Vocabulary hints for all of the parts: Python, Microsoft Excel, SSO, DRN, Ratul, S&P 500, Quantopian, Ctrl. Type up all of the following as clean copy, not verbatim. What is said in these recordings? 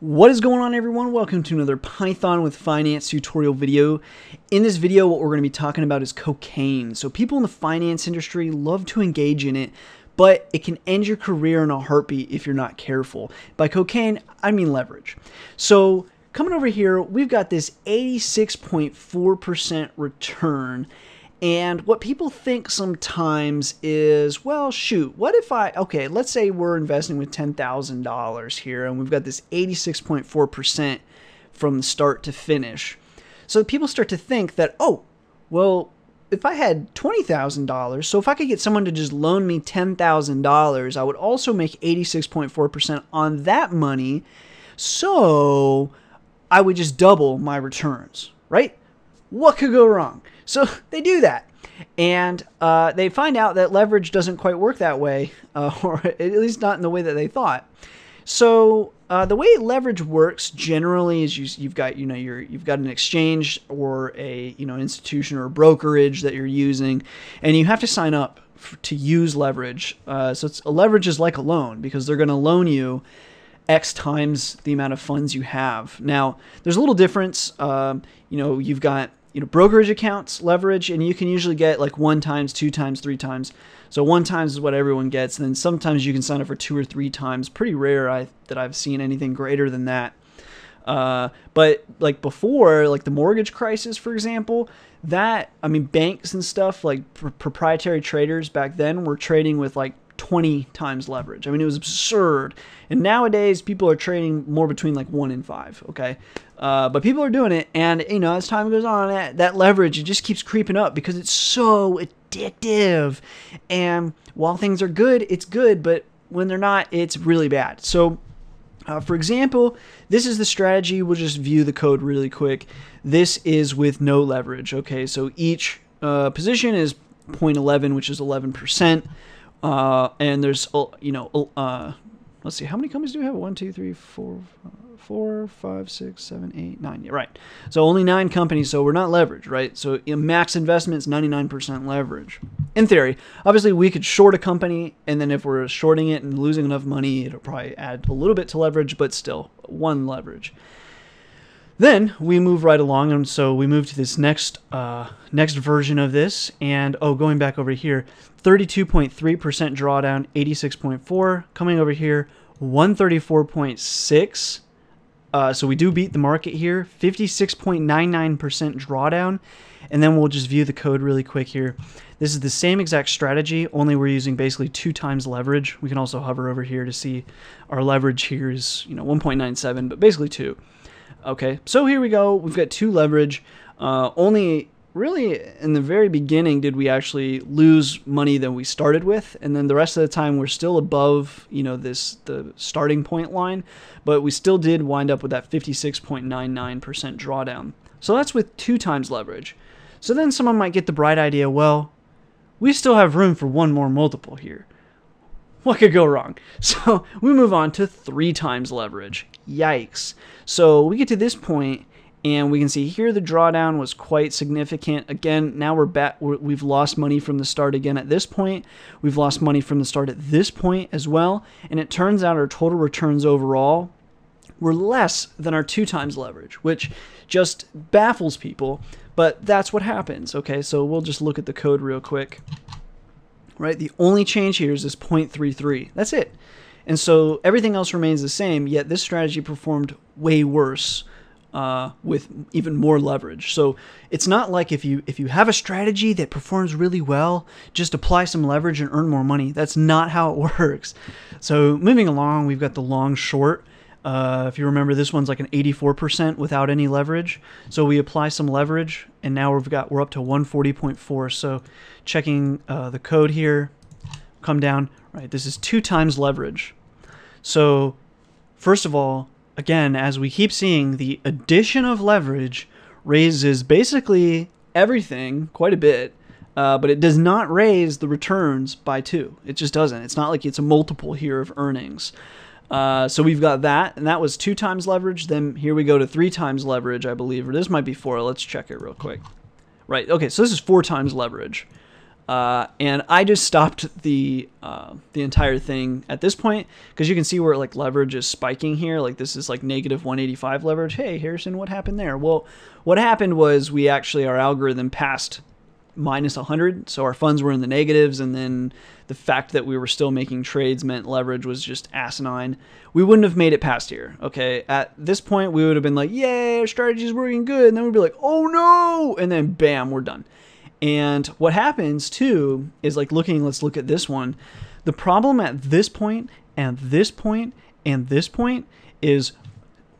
What is going on, everyone? Welcome to another Python with Finance tutorial video. In this video, what we're going to be talking about is cocaine. So people in the finance industry love to engage in it, but it can end your career in a heartbeat if you're not careful. By cocaine, I mean leverage. So coming over here, we've got this 86.4% return. And what people think sometimes is, well, shoot, what if okay, let's say we're investing with $10,000 here and we've got this 86.4% from start to finish. So people start to think that, oh, well, if I had $20,000, so if I could get someone to just loan me $10,000, I would also make 86.4% on that money. So I would just double my returns, right? What could go wrong? So they do that, and they find out that leverage doesn't quite work that way, or at least not in the way that they thought. So the way leverage works generally is you've got you've got an exchange or a an institution or a brokerage that you're using, and you have to sign up to use leverage. So leverage is like a loan because they're going to loan you X times the amount of funds you have. Now there's a little difference. You've got brokerage accounts, leverage, and you can usually get like 1 times, 2 times, 3 times. So 1 times is what everyone gets. And then sometimes you can sign up for 2 or 3 times. Pretty rare that I've seen anything greater than that. But like before, like the mortgage crisis, for example, that, I mean, banks and stuff, like proprietary traders back then were trading with like 20 times leverage. I mean, it was absurd. And nowadays people are trading more between like 1 and 5. Okay. But people are doing it. And as time goes on, that leverage, it just keeps creeping up because it's so addictive. And while things are good, it's good. But when they're not, it's really bad. So for example, this is the strategy. We'll just view the code really quick. This is with no leverage. Okay. So each position is 0.11, which is 11%. And there's, let's see, how many companies do we have? 1, 2, 3, 4, 5, 6, 7, 8, 9. Yeah, right. So only 9 companies. So we're not leveraged, right? So in max investments, 99% leverage in theory. Obviously we could short a company, and then if we're shorting it and losing enough money, it'll probably add a little bit to leverage, but still 1 leverage. Then we move right along, and so we move to this next version of this. And going back over here, 32.3% drawdown, 86.4. Coming over here, 134.6. So we do beat the market here, 56.99% drawdown. And then we'll just view the code really quick here. This is the same exact strategy, only we're using basically 2 times leverage. We can also hover over here to see our leverage here is 1.97, but basically 2. Okay, so here we go. We've got 2 leverage. Only really in the very beginning did we actually lose money that we started with, and then the rest of the time we're still above the starting point line, but we still did wind up with that 56.99% drawdown. So that's with 2 times leverage. So then someone might get the bright idea, well, we still have room for 1 more multiple here. What could go wrong? So we move on to 3 times leverage. Yikes. So we get to this point, and we can see here the drawdown was quite significant. Again, now we're back. We've lost money from the start again at this point. We've lost money from the start at this point as well. And it turns out our total returns overall were less than our 2 times leverage, which just baffles people. But that's what happens. Okay, so we'll just look at the code real quick. Right, the only change here is this 0.33. That's it. And so everything else remains the same, yet this strategy performed way worse with even more leverage. So it's not like if you have a strategy that performs really well, just apply some leverage and earn more money. That's not how it works. So moving along, we've got the long short. If you remember, this one's like an 84% without any leverage. So we apply some leverage, and now we're up to 140.4. So checking the code here, come down. Right, this is 2 times leverage. So first of all, again, as we keep seeing, the addition of leverage raises basically everything quite a bit, but it does not raise the returns by 2. It just doesn't. It's not like it's a multiple here of earnings. So we've got that, and that was 2 times leverage. Then here we go to 3 times leverage, I believe, or this might be 4. Let's check it real quick. Right. Okay. So this is 4 times leverage. And I just stopped the entire thing at this point, because you can see where like leverage is spiking here. Like this is like negative 185 leverage. Hey, Harrison, what happened there? Well, what happened was we actually, our algorithm passed minus 100. So our funds were in the negatives. And then the fact that we were still making trades meant leverage was just asinine. We wouldn't have made it past here. Okay. At this point, we would have been like, yay, our strategy is working good. And then we'd be like, oh no. And then bam, we're done. And what happens too is like let's look at this one. The problem at this point and this point and this point is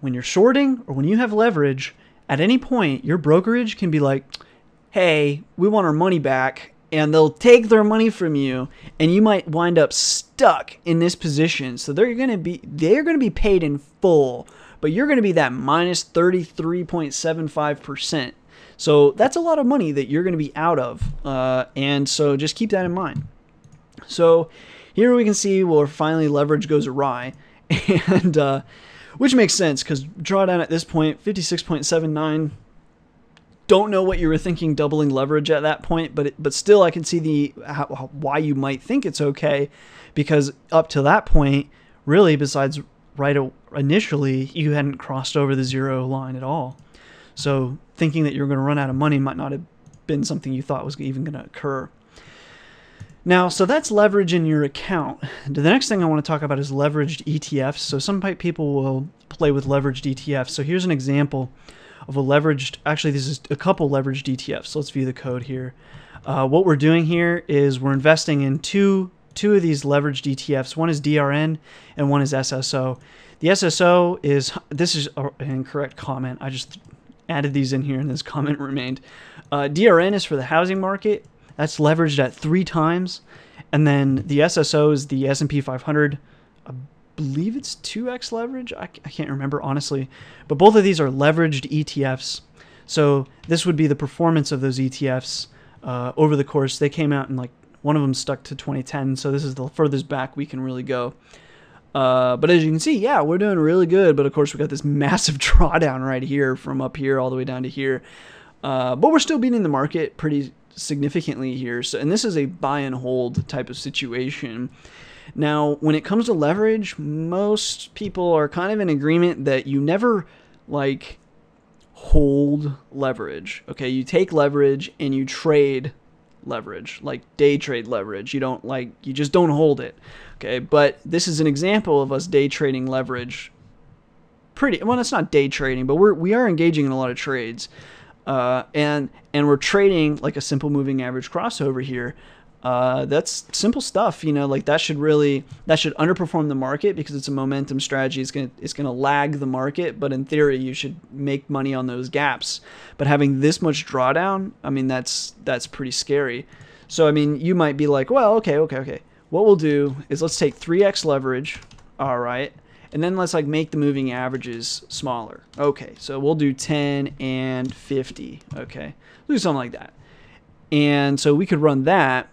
when you're shorting or when you have leverage, at any point, your brokerage can be like, hey, we want our money back, and they'll take their money from you, and you might wind up stuck in this position. So they're going to be paid in full, but you're going to be that minus 33.75%. So that's a lot of money that you're going to be out of. And so just keep that in mind. So here we can see where finally leverage goes awry, and which makes sense because drawdown at this point, 56.79. Don't know what you were thinking doubling leverage at that point, but still I can see why you might think it's okay, because up to that point, really besides initially, you hadn't crossed over the zero line at all. So thinking that you're going to run out of money might not have been something you thought was even going to occur. Now, so that's leverage in your account. The next thing I want to talk about is leveraged ETFs. So some people will play with leveraged ETFs. So here's an example of a leveraged, actually this is a couple leveraged ETFs. So let's view the code here. What we're doing here is we're investing in two of these leveraged ETFs. One is DRN and one is SSO. The SSO is, this is an incorrect comment. I just added these in here and this comment remained. DRN is for the housing market. That's leveraged at 3 times. And then the SSO is the S&P 500. I believe it's 2x leverage. I can't remember, honestly. But both of these are leveraged ETFs. So this would be the performance of those ETFs over the course. They came out in like, one of them stuck to 2010. So this is the furthest back we can really go. But as you can see, yeah, we're doing really good. But of course, we got this massive drawdown right here from up here all the way down to here. But we're still beating the market pretty significantly here. So, and this is a buy and hold type of situation. Now, when it comes to leverage, most people are kind of in agreement that you never like hold leverage. Okay, you take leverage and you trade leverage, like day trade leverage. You don't like, you just don't hold it. Okay. But this is an example of us day trading leverage. Pretty, well, it's not day trading, but we are engaging in a lot of trades. And we're trading like a simple moving average crossover here. That's simple stuff, you know, like that should underperform the market because it's a momentum strategy. It's going to lag the market, but in theory you should make money on those gaps. But having this much drawdown, I mean, that's pretty scary. So, I mean, you might be like, well, okay. What we'll do is let's take 3x leverage. All right. And then let's like make the moving averages smaller. Okay. So we'll do 10 and 50. Okay. We'll do something like that. And so we could run that.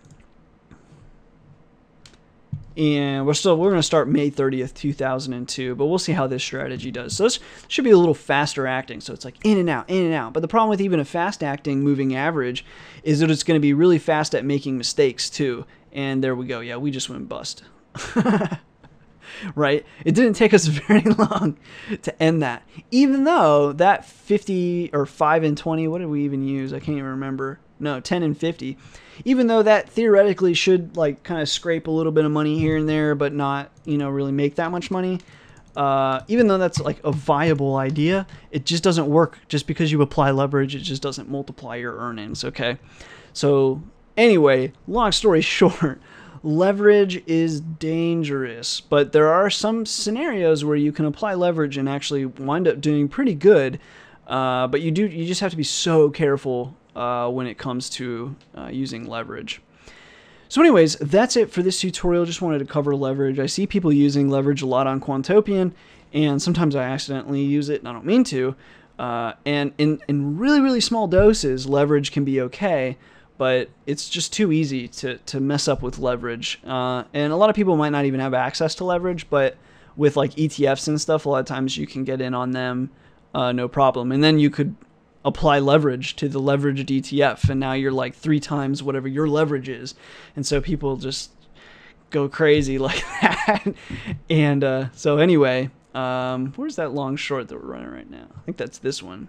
And we're going to start May 30th, 2002, but we'll see how this strategy does. So this should be a little faster acting. So it's like in and out. But the problem with even a fast acting moving average is that it's going to be really fast at making mistakes too. And there we go. Yeah, we just went bust. Right? It didn't take us very long to end that. Even though that 50 or 5 and 20, what did we even use? I can't even remember. No, 10 and 50. Even though that theoretically should like kind of scrape a little bit of money here and there, but not, you know, really make that much money. Even though that's like a viable idea, it just doesn't work. Just because you apply leverage, it just doesn't multiply your earnings. Okay. So anyway, long story short, leverage is dangerous, but there are some scenarios where you can apply leverage and actually wind up doing pretty good. But you just have to be so careful when it comes to using leverage. So anyways, that's it for this tutorial. Just wanted to cover leverage. I see people using leverage a lot on Quantopian, and sometimes I accidentally use it and I don't mean to. And in really, really small doses, leverage can be okay, but it's just too easy to mess up with leverage. And a lot of people might not even have access to leverage, but with like ETFs and stuff, a lot of times you can get in on them, no problem. And then you could apply leverage to the leveraged ETF, and now you're like 3 times whatever your leverage is. And so people just go crazy like that. And so anyway, where's that long short that we're running right now? I think that's this one.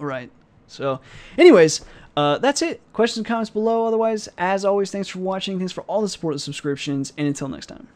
All right. So anyways, that's it. Questions and comments below. Otherwise, as always, thanks for watching. Thanks for all the support and subscriptions. And until next time.